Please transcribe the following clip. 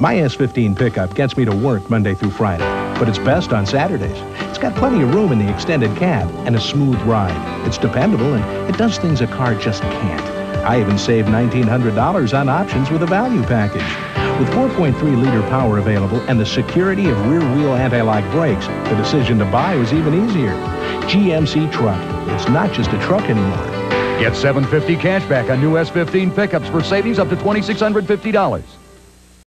My S15 pickup gets me to work Monday through Friday, but it's best on Saturdays. It's got plenty of room in the extended cab and a smooth ride. It's dependable and it does things a car just can't. I even saved $1,900 on options with a value package. With 4.3-liter power available and the security of rear-wheel anti-lock brakes, the decision to buy was even easier. GMC Truck. It's not just a truck anymore. Get $750 cash back on new S15 pickups for savings up to $2,650.